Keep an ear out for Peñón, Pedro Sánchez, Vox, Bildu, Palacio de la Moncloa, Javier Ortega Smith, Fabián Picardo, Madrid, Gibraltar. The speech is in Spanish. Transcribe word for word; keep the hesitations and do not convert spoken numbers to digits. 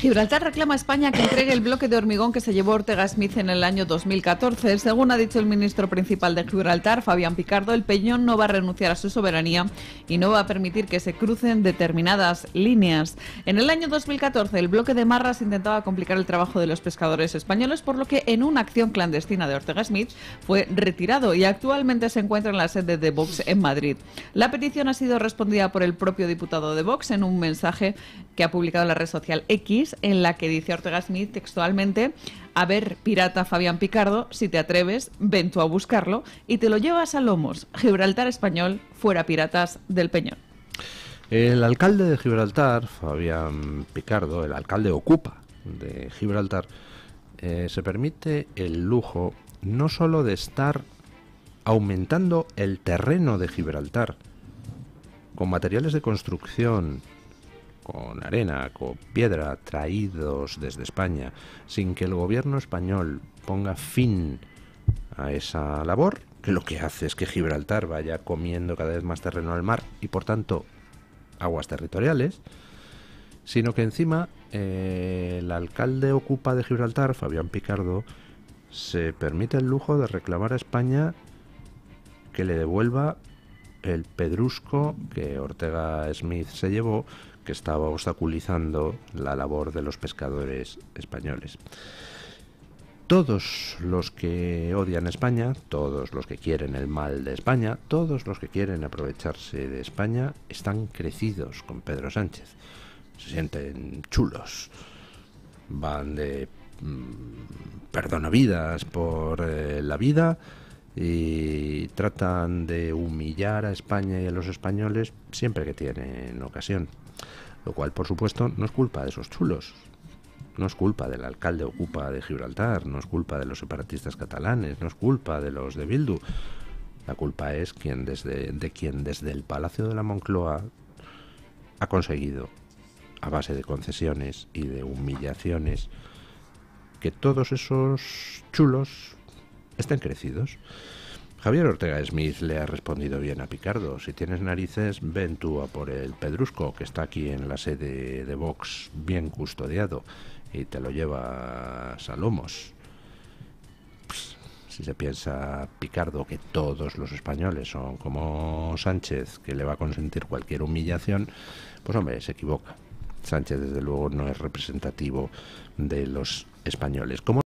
Gibraltar reclama a España que entregue el bloque de hormigón que se llevó Ortega Smith en el año dos mil catorce. Según ha dicho el ministro principal de Gibraltar, Fabián Picardo, el Peñón no va a renunciar a su soberanía y no va a permitir que se crucen determinadas líneas. En el año dos mil catorce, el bloque de Marras intentaba complicar el trabajo de los pescadores españoles, por lo que en una acción clandestina de Ortega Smith fue retirado y actualmente se encuentra en la sede de Vox en Madrid. La petición ha sido respondida por el propio diputado de Vox en un mensaje que ha publicado en la red social X, en la que dice Ortega Smith textualmente: a ver, pirata Fabián Picardo, si te atreves, ven tú a buscarlo y te lo llevas a lomos. Gibraltar español, fuera piratas del Peñón. El alcalde de Gibraltar, Fabián Picardo, el alcalde ocupa de Gibraltar, eh, se permite el lujo no solo de estar aumentando el terreno de Gibraltar con materiales de construcción, con arena, con piedra, traídos desde España, sin que el gobierno español ponga fin a esa labor, que lo que hace es que Gibraltar vaya comiendo cada vez más terreno al mar y, por tanto, aguas territoriales, sino que encima eh, el alcalde ocupa de Gibraltar, Fabián Picardo, se permite el lujo de reclamar a España que le devuelva el pedrusco que Ortega Smith se llevó, que estaba obstaculizando la labor de los pescadores españoles. Todos los que odian España, todos los que quieren el mal de España, todos los que quieren aprovecharse de España, están crecidos con Pedro Sánchez. Se sienten chulos. Van de mmm, perdonavidas por eh, la vida y tratan de humillar a España y a los españoles siempre que tienen ocasión. Lo cual, por supuesto, no es culpa de esos chulos, no es culpa del alcalde ocupa de Gibraltar, no es culpa de los separatistas catalanes, no es culpa de los de Bildu. La culpa es quien desde, de quien desde el Palacio de la Moncloa ha conseguido, a base de concesiones y de humillaciones, que todos esos chulos estén crecidos. Javier Ortega Smith le ha respondido bien a Picardo: si tienes narices, ven tú a por el pedrusco que está aquí en la sede de Vox, bien custodiado, y te lo llevas a lomos. Pues, si se piensa Picardo que todos los españoles son como Sánchez, que le va a consentir cualquier humillación, pues hombre, se equivoca. Sánchez, desde luego, no es representativo de los españoles. ¿Cómo